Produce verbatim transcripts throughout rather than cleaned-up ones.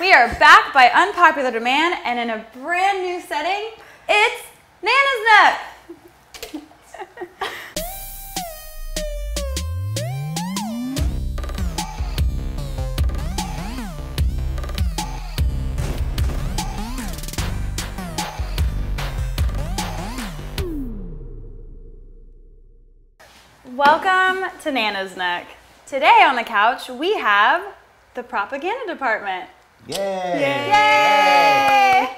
We are back by unpopular demand and in a brand new setting. It's Nana's Nook! Welcome to Nana's Nook. Today on the couch we have the Propaganda Department. Yay! Yay! Yay!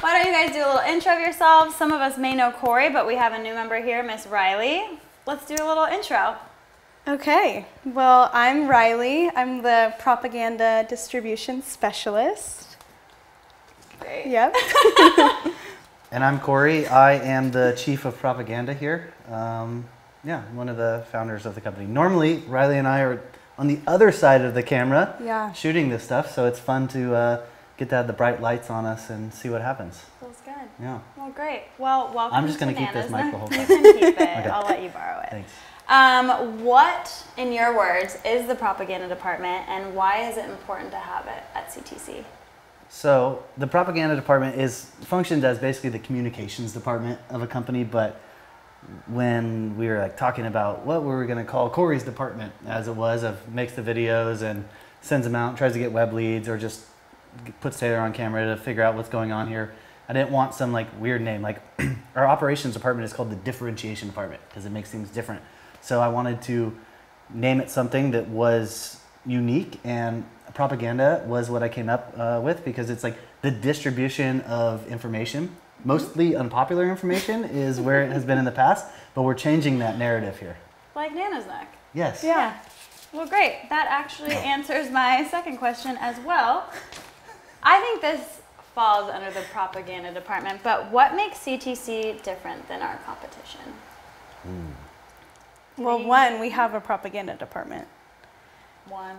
Why don't you guys do a little intro of yourselves? Some of us may know Corey, but we have a new member here, Miss Riley. Let's do a little intro. Okay. Well, I'm Riley. I'm the Propaganda Distribution Specialist. Great. Yep. And I'm Corey. I am the Chief of Propaganda here. Um, yeah, I'm one of the founders of the company. Normally, Riley and I are on the other side of the camera, yeah, shooting this stuff, so it's fun to uh, get to have the bright lights on us and see what happens. Feels good. Yeah. Well, great. Well, welcome. I'm just going to keep this mic the whole time. You can keep it. Okay. I'll let you borrow it. Thanks. Um, what, in your words, is the Propaganda Department, and why is it important to have it at C T C? So the Propaganda Department is functioned as basically the communications department of a company, but when we were like talking about what we were going to call Corey's department, as it was, of makes the videos and sends them out, tries to get web leads, or just puts Taylor on camera to figure out what's going on here. I didn't want some like weird name. Like our operations department is called the differentiation department because it makes things different. So I wanted to name it something that was unique, and propaganda was what I came up uh, with, because it's like the distribution of information. Mostly unpopular information is where it has been in the past, but we're changing that narrative here. Like Nana's Nook. Yes. Yeah. Well, great. That actually answers my second question as well. I think this falls under the Propaganda Department, but what makes C T C different than our competition? Mm. Well, one, we have a Propaganda Department. One.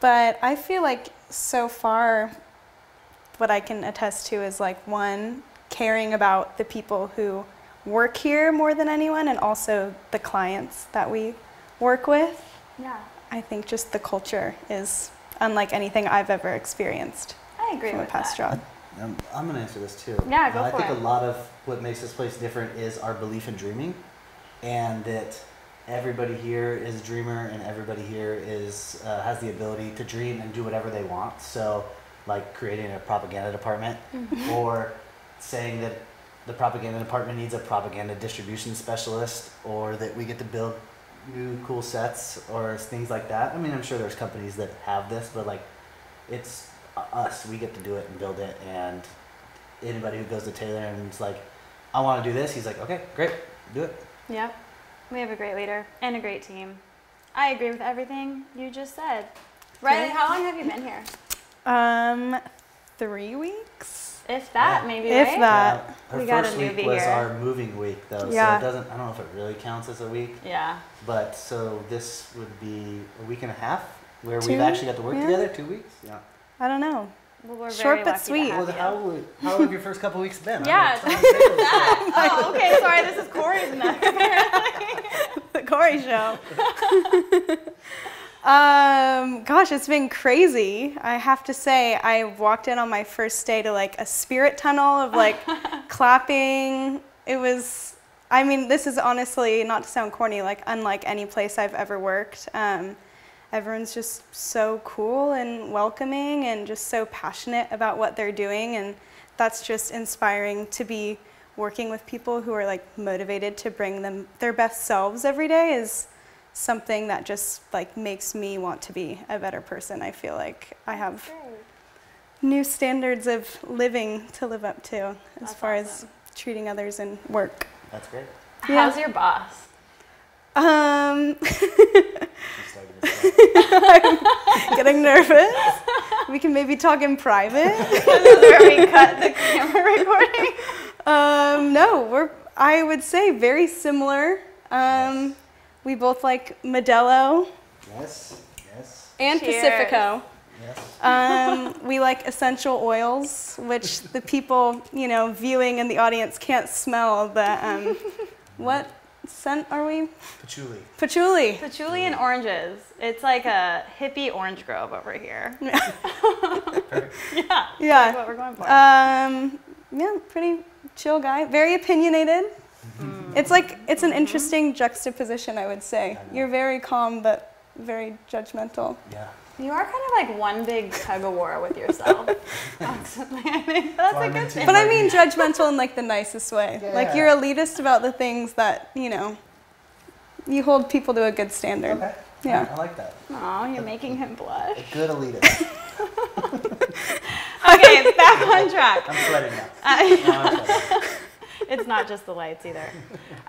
But I feel like so far what I can attest to is like one, caring about the people who work here more than anyone, and also the clients that we work with. Yeah. I think just the culture is unlike anything I've ever experienced. I agree from with a past that. job. I'm, I'm going to answer this too. Yeah, go uh, for it. I think it. a lot of what makes this place different is our belief in dreaming, and that everybody here is a dreamer, and everybody here is uh, has the ability to dream and do whatever they want. So, like creating a propaganda department, mm-hmm. or saying that the propaganda department needs a propaganda distribution specialist, or that we get to build new cool sets or things like that. I mean, I'm sure there's companies that have this, but like it's us, we get to do it and build it. And anybody who goes to Taylor and is like, I want to do this, he's like, okay, great, do it. Yeah, we have a great leader and a great team. I agree with everything you just said. Riley, how long have you been here? Um, three weeks. If that, yeah. maybe, if right? that. Yeah. Her we first got a week newbie was here. Our moving week, though, yeah. so it doesn't, I don't know if it really counts as a week. Yeah. But, so this would be a week and a half, where two, we've actually got to work yeah. together, two weeks? Yeah. I don't know. Well, we're Short very but sweet. Well, how, would, how have your first couple weeks been? Yeah. That's that. Oh, okay, sorry, this is Corey's neck, apparently. The Corey show. Um, gosh, it's been crazy. I have to say, I walked in on my first day to like a spirit tunnel of like clapping. It was, I mean, this is honestly, not to sound corny, like unlike any place I've ever worked. Um, everyone's just so cool and welcoming and just so passionate about what they're doing. And that's just inspiring to be working with people who are like motivated to bring them their best selves every day is something that just like makes me want to be a better person. I feel like I have new standards of living to live up to as That's far awesome. as treating others in work. That's great. Yeah. How's your boss? Um, I'm getting nervous. We can maybe talk in private. This is where we cut the camera recording. Um, no, we're, I would say very similar. Um, nice. We both like Modelo. Yes, yes. And Cheers. Pacifico. Yes. Um, we like essential oils, which the people, you know, viewing in the audience can't smell the, um, what scent are we? Patchouli. Patchouli. Patchouli and oranges. It's like a hippie orange grove over here. Perfect. Yeah. Yeah. That's what we're going for. Um, yeah, pretty chill guy. Very opinionated. Mm. It's like, it's an interesting mm-hmm. juxtaposition, I would say. I You're very calm, but very judgmental. Yeah. You are kind of like one big tug of war with yourself. Constantly. I mean, that's well, a good thing. But I mean judgmental in like the nicest way. Yeah. Like you're elitist about the things that, you know, you hold people to a good standard. Okay. Yeah. I like that. Aw, you're a, making him blush. A good elitist. Okay, back on track. I'm sweating now. Uh, no, I'm sweating. It's not just the lights either.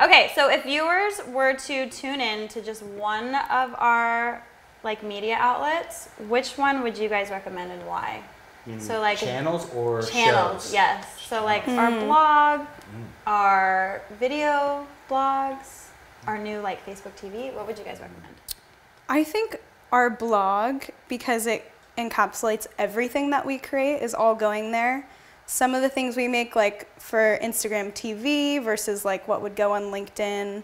Okay, so if viewers were to tune in to just one of our like media outlets, which one would you guys recommend and why? Mm. So like channels or channels, shows? Yes. So like mm. our blog, mm. our video blogs, our new like Facebook T V. What would you guys recommend? I think our blog, because it encapsulates everything that we create, is all going there. Some of the things we make like for Instagram T V versus like what would go on LinkedIn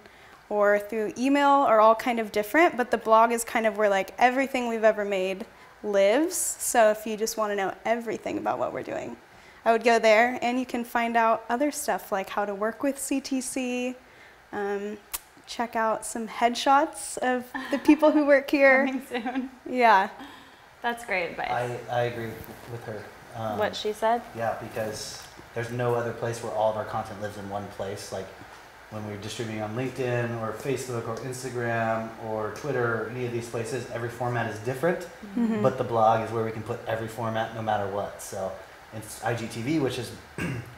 or through email are all kind of different, but the blog is kind of where like everything we've ever made lives. So if you just want to know everything about what we're doing, I would go there, and you can find out other stuff like how to work with C T C, um, check out some headshots of the people who work here. Coming soon. Yeah. That's great advice. I, I agree with her. Um, what she said? Yeah, because there's no other place where all of our content lives in one place. Like, when we're distributing on LinkedIn or Facebook or Instagram or Twitter or any of these places, every format is different, mm-hmm. but the blog is where we can put every format no matter what. So it's I G T V, which is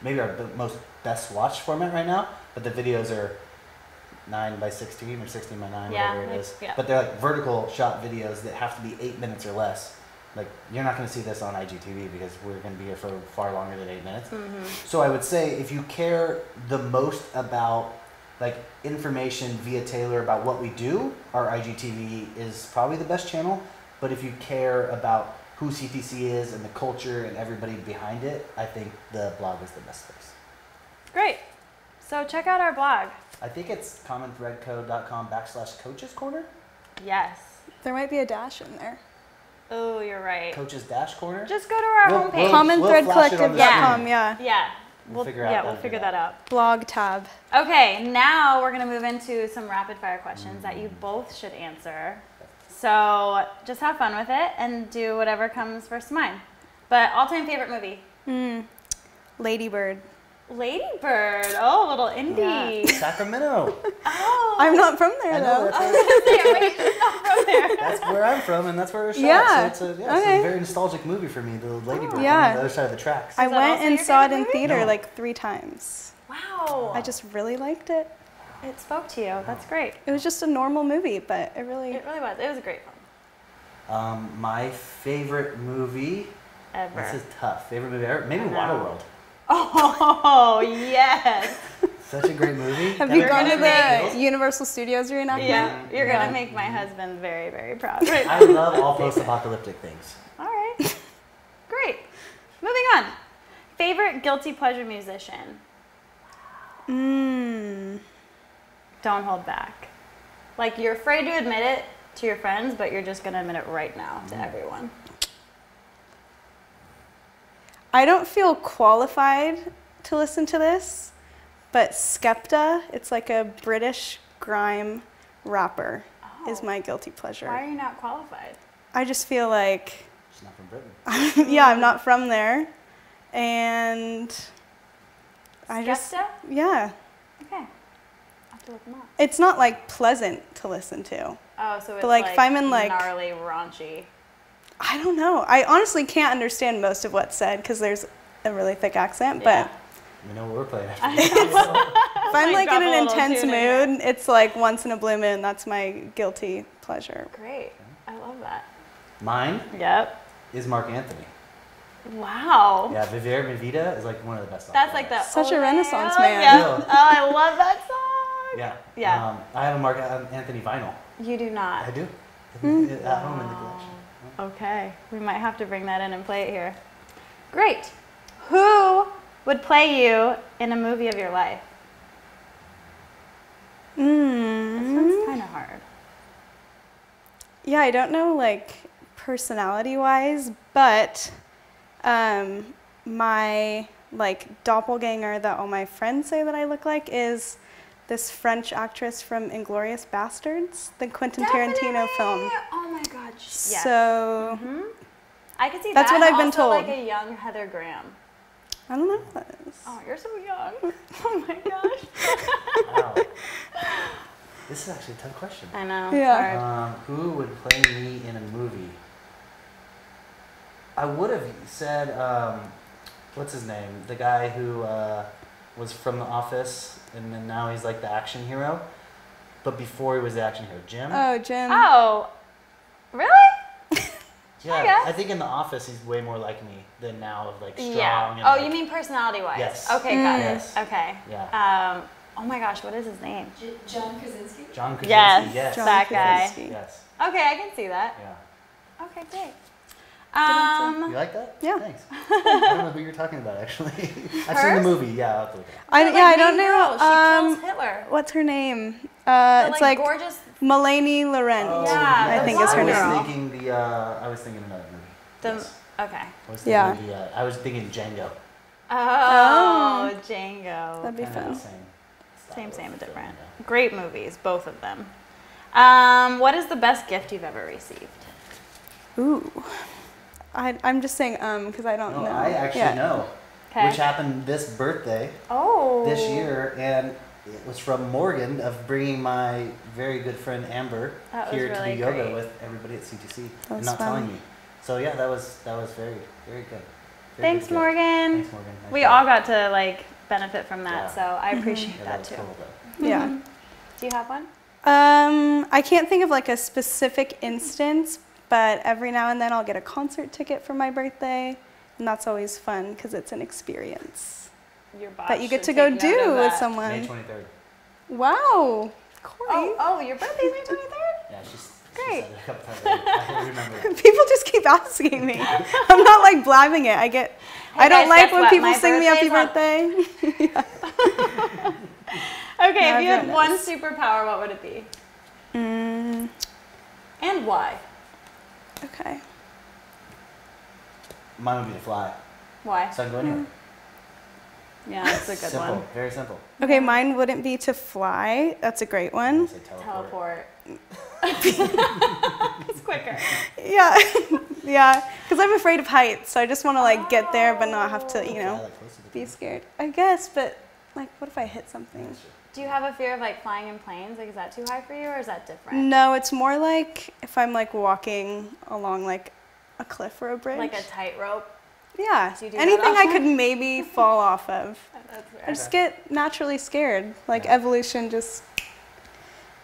maybe our most best watched format right now, but the videos are nine by sixteen or sixteen by nine, yeah, whatever it is. Yeah. But they're like vertical shot videos that have to be eight minutes or less. Like, you're not going to see this on I G T V because we're going to be here for far longer than eight minutes. Mm-hmm. So I would say if you care the most about like information via Taylor about what we do, our I G T V is probably the best channel. But if you care about who C T C is and the culture and everybody behind it, I think the blog is the best place. Great. So check out our blog. I think it's commonthreadco.com backslash coaches corner. Yes. There might be a dash in there. Oh, you're right. Coaches dash corner? Just go to our we'll, homepage. We'll, commonthreadcollective dot com, yeah. yeah. Yeah. We'll, we'll figure out, yeah, that, we'll figure that out. Blog tab. Okay, now we're going to move into some rapid fire questions mm. that you both should answer. So just have fun with it and do whatever comes first to mind. But all-time favorite movie? Mm. Lady Bird. Lady Bird. Oh, a little indie. Yeah. Sacramento. Oh. I'm not from there, though. I was going to say, wait, not from there. That's where I'm from, and that's where it was shot. Yeah. So it's, a, yeah, okay. it's a very nostalgic movie for me, the Lady Bird, yeah. on the other side of the tracks. I went and saw it in movie? theater no. like three times. Wow. I just really liked it. It spoke to you. That's great. It was just a normal movie, but it really... It really was. It was a great film. Um, my favorite movie... Ever. This is tough. Favorite movie ever? Maybe Waterworld. Oh, yes. Such a great movie. Have that you gone to the real? Universal Studios reenactment? Yeah, you're yeah. going to make my husband very, very proud. Right now. I love all post-apocalyptic things. All right. Great. Moving on. Favorite guilty pleasure musician? Mm. Don't hold back. Like, you're afraid to admit it to your friends, but you're just going to admit it right now to mm. everyone. I don't feel qualified to listen to this, but Skepta, it's like a British grime rapper, oh. is my guilty pleasure. Why are you not qualified? I just feel like... She's not from Britain. yeah, I'm not from there. And... Skepta? I just, yeah. Okay. I'll have to look them up. It's not like pleasant to listen to. Oh, so it's but, like, like, if I'm in, like gnarly, raunchy. I don't know. I honestly can't understand most of what's said because there's a really thick accent, yeah. but... You know what we're playing after. If I'm like in an intense mood, it's like once in a blue moon. That's my guilty pleasure. Great. I love that. Mine Yep. is Marc Anthony. Wow. Yeah, Vivere Vida is like one of the best songs. That's like that. Such a renaissance man. Yeah. Oh, I love that song. Yeah. Yeah. Um, I have a Marc Anthony vinyl. You do not. I do. Mm. At wow. home in the collection. Okay, we might have to bring that in and play it here. Great. Who would play you in a movie of your life? Mm. This one's kind of hard. Yeah, I don't know, like, personality-wise, but um, my like doppelganger that all my friends say that I look like is this French actress from Inglourious Basterds, the Quentin Definitely. Tarantino film. Oh my God! Yes. So mm-hmm. I could see that's that. What I've also been told. Like a young Heather Graham. I don't know who that is. Oh, you're so young. Oh my gosh. Wow. This is actually a tough question. I know. Yeah. Um, who would play me in a movie? I would have said, um, what's his name? The guy who uh, was from The Office, and then now he's like the action hero. But before he was the action hero, Jim. Oh, Jim. Oh, really? Yeah, I, I think in The Office he's way more like me than now, of like strong. Yeah. And oh, like, you mean personality-wise? Yes. Okay, got mm. it. Yes. Okay. Yeah. Um, oh my gosh, what is his name? J John Krasinski. John Krasinski. Yes, yes. John that Krasinski. guy. Yes. Okay, I can see that. Yeah. Okay, great. Um, you like that? Yeah. Thanks. I don't know who you're talking about, actually. I've seen the movie. Yeah. I'll it. I, yeah, like I don't know. Girl, she um, kills Hitler. What's her name? Uh, it's like, like gorgeous. Melanie Laurent. Oh, yeah, I think is her name. I was thinking the. Uh, I was thinking another movie. The, yes. Okay. I was yeah. The, uh, I was thinking Django. Oh, oh. Django. That'd be fun. Same, same, same but different. Django. Great movies, both of them. Um, what is the best gift you've ever received? Ooh. I, I'm just saying um because I don't no, know. I actually yeah. know, okay. Which happened this birthday, oh. this year, and it was from Morgan of bringing my very good friend Amber that here really to do yoga great. with everybody at C T C and not fun. telling me. So yeah, that was that was very very good. Very Thanks, good Morgan. Thanks Morgan. Nice we job. all got to like benefit from that, yeah. so I appreciate yeah, that, that too. Cool, mm-hmm. Yeah. Do you have one? Um, I can't think of like a specific instance. But every now and then I'll get a concert ticket for my birthday, and that's always fun because it's an experience Your that you get to go do with someone. May twenty-third. Wow, Corey. Oh, oh your birthday's May twenty-third? Yeah, she's great. She said it a couple times. I remember that. People just keep asking me. I'm not like blabbing it. I get. Hey I don't guys, like when what? people my sing me happy birthday. Okay, no, if you had one is. superpower, what would it be? Mm. And why? Okay. Mine would be to fly. Why? So I can go anywhere. Mm. Yeah, that's a good simple, one. Simple, very simple. Okay, mine wouldn't be to fly. That's a great one. Teleport. It's quicker. Yeah, yeah. Because I'm afraid of heights, so I just want to like get there, but not have to, you know, yeah, like be scared. I guess, but like, what if I hit something? Do you have a fear of like flying in planes? Like, is that too high for you, or is that different? No, it's more like if I'm like walking along like a cliff or a bridge. Like a tightrope? Yeah, do you do anything I could maybe fall off of. That's weird. I just get naturally scared. Like yeah. evolution just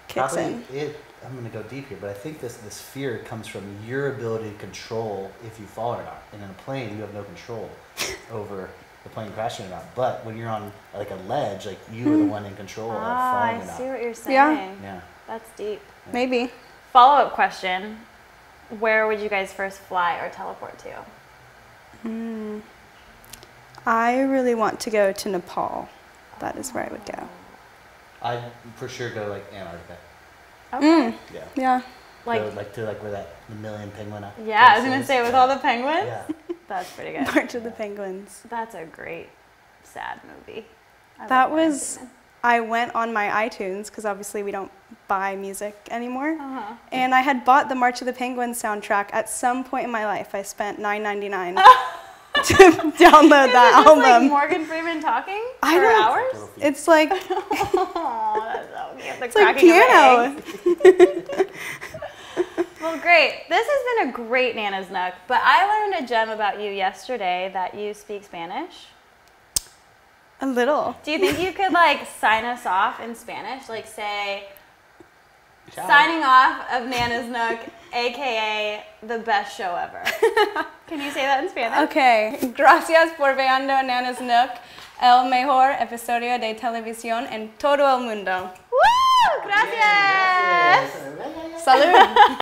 kicks Probably in. It, I'm gonna go deep here, but I think this, this fear comes from your ability to control if you fall or not. And in a plane, you have no control over the plane crashing or not, but when you're on like a ledge, like you mm. are the one in control ah, of falling or not. I see what you're saying. Yeah. yeah. That's deep. Yeah. Maybe. Follow-up question, where would you guys first fly or teleport to? Mm. I really want to go to Nepal. That is where I would go. I'd for sure go like Antarctica. Okay. Mm. Yeah. Yeah. Like, go, like to like where that million penguin up. Yeah, I was going to say with all the penguins. Yeah. That's pretty good. March of the Penguins. That's a great, sad movie. I that was, Penguin. I went on my iTunes, because obviously we don't buy music anymore, uh-huh. and I had bought the March of the Penguins soundtrack at some point in my life. I spent nine ninety-nine to download Is that it just album. Like Morgan Freeman talking for I don't, hours? It's like, oh, that's so cute. The it's like piano. Well, great. This has been a great Nana's Nook, but I learned a gem about you yesterday, that you speak Spanish. A little. Do you think you could like sign us off in Spanish? Like say, Ciao. signing off of Nana's Nook, A K A the best show ever. Can you say that in Spanish? Okay. Gracias por veando Nana's Nook, el mejor episodio de televisión en todo el mundo. Woo! Gracias. Gracias. Salud.